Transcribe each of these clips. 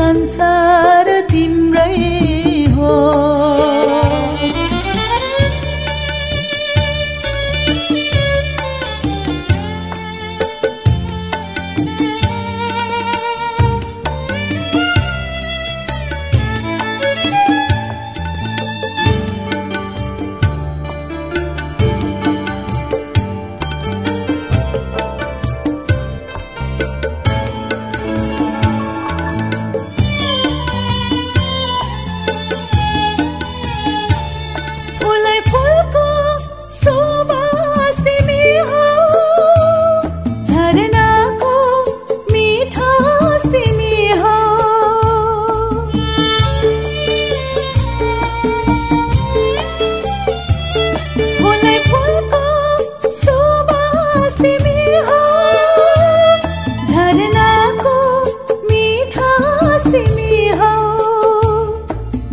संसार तिम्रै हो,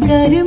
घर